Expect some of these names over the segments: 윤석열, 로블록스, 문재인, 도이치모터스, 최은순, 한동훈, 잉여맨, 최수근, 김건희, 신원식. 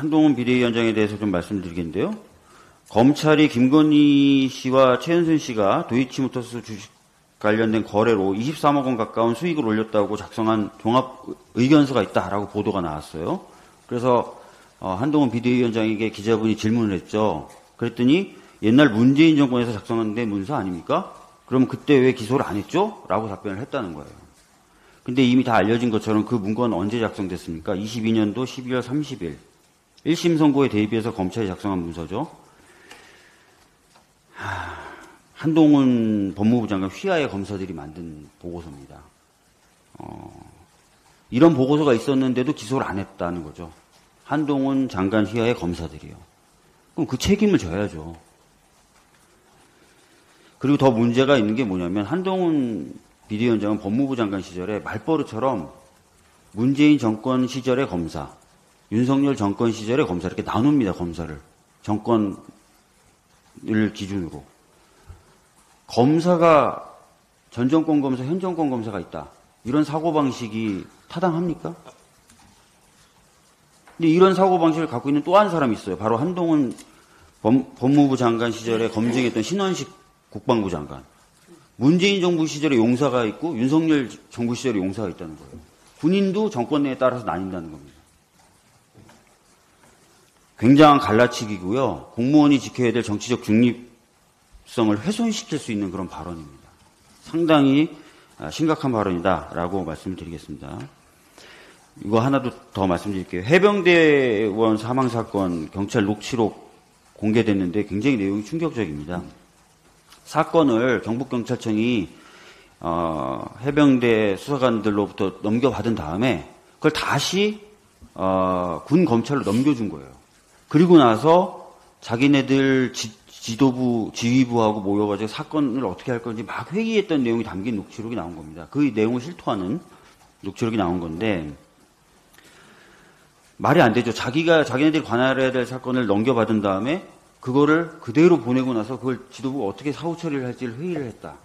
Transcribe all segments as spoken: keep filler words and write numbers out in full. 한동훈 비대위원장에 대해서 좀 말씀드리겠는데요. 검찰이 김건희 씨와 최은순 씨가 도이치모터스 주식 관련된 거래로 이십삼억 원 가까운 수익을 올렸다고 작성한 종합의견서가 있다라고 보도가 나왔어요. 그래서 한동훈 비대위원장에게 기자분이 질문을 했죠. 그랬더니 옛날 문재인 정권에서 작성한 데 문서 아닙니까? 그럼 그때 왜 기소를 안 했죠? 라고 답변을 했다는 거예요. 근데 이미 다 알려진 것처럼 그 문건은 언제 작성됐습니까? 이십이년도 십이월 삼십일. 일심 선고에 대비해서 검찰이 작성한 문서죠. 하... 한동훈 법무부 장관 휘하의 검사들이 만든 보고서입니다. 어, 이런 보고서가 있었는데도 기소를 안 했다는 거죠. 한동훈 장관 휘하의 검사들이요. 그럼 그 책임을 져야죠. 그리고 더 문제가 있는 게 뭐냐면 한동훈 비대위원장은 법무부 장관 시절에 말버릇처럼 문재인 정권 시절의 검사, 윤석열 정권 시절의 검사 이렇게 나눕니다. 검사를. 정권을 기준으로. 검사가 전 정권 검사, 현 정권 검사가 있다. 이런 사고방식이 타당합니까? 근데 이런 사고방식을 갖고 있는 또 한 사람이 있어요. 바로 한동훈 범, 법무부 장관 시절에 검증했던 신원식 국방부 장관. 문재인 정부 시절에 용사가 있고 윤석열 정부 시절에 용사가 있다는 거예요. 군인도 정권 내에 따라서 나뉜다는 겁니다. 굉장한 갈라치기고요. 공무원이 지켜야 될 정치적 중립 성을 훼손시킬 수 있는 그런 발언입니다. 상당히 심각한 발언이다라고 말씀드리겠습니다. 이거 하나도 더 말씀드릴게요. 해병대원 사망사건 경찰 녹취록 공개됐는데 굉장히 내용이 충격적입니다. 사건을 경북경찰청이 어, 해병대 수사관들로부터 넘겨받은 다음에 그걸 다시 어, 군검찰로 넘겨준 거예요. 그리고 나서 자기네들 지, 지도부, 지휘부하고 모여가지고 사건을 어떻게 할 건지 막 회의했던 내용이 담긴 녹취록이 나온 겁니다. 그 내용을 실토하는 녹취록이 나온 건데 말이 안 되죠. 자기가 자기네들이 관할해야 될 사건을 넘겨받은 다음에 그거를 그대로 보내고 나서 그걸 지도부가 어떻게 사후 처리를 할지를 회의를 했다.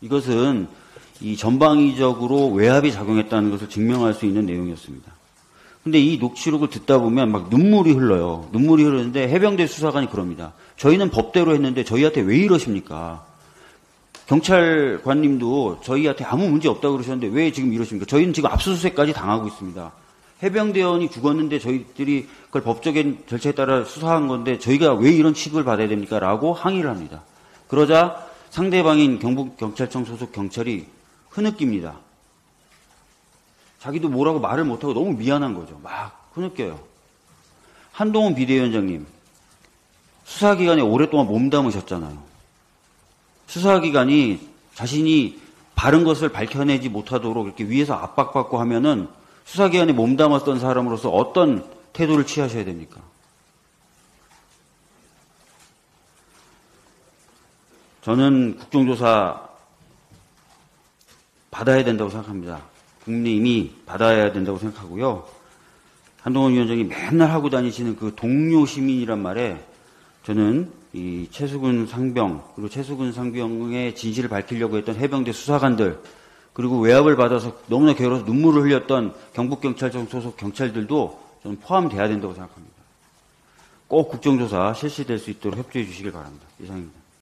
이것은 이 전방위적으로 외압이 작용했다는 것을 증명할 수 있는 내용이었습니다. 근데 이 녹취록을 듣다 보면 막 눈물이 흘러요. 눈물이 흐르는데 해병대 수사관이 그럽니다. 저희는 법대로 했는데 저희한테 왜 이러십니까? 경찰관님도 저희한테 아무 문제 없다고 그러셨는데 왜 지금 이러십니까? 저희는 지금 압수수색까지 당하고 있습니다. 해병대원이 죽었는데 저희들이 그걸 법적인 절차에 따라 수사한 건데 저희가 왜 이런 취급을 받아야 됩니까? 라고 항의를 합니다. 그러자 상대방인 경북경찰청 소속 경찰이 흐느낍니다. 자기도 뭐라고 말을 못하고 너무 미안한 거죠. 막 흐느껴요. 한동훈 비대위원장님, 수사기관에 오랫동안 몸담으셨잖아요. 수사기관이 자신이 바른 것을 밝혀내지 못하도록 이렇게 위에서 압박받고 하면은 수사기관에 몸담았던 사람으로서 어떤 태도를 취하셔야 됩니까? 저는 국정조사 받아야 된다고 생각합니다. 국민의힘이 받아야 된다고 생각하고요. 한동훈 위원장이 맨날 하고 다니시는 그 동료 시민이란 말에 저는 이 최수근 상병 그리고 최수근 상병의 진실을 밝히려고 했던 해병대 수사관들 그리고 외압을 받아서 너무나 괴로워서 눈물을 흘렸던 경북경찰청 소속 경찰들도 저는 포함돼야 된다고 생각합니다. 꼭 국정조사 실시될 수 있도록 협조해 주시길 바랍니다. 이상입니다.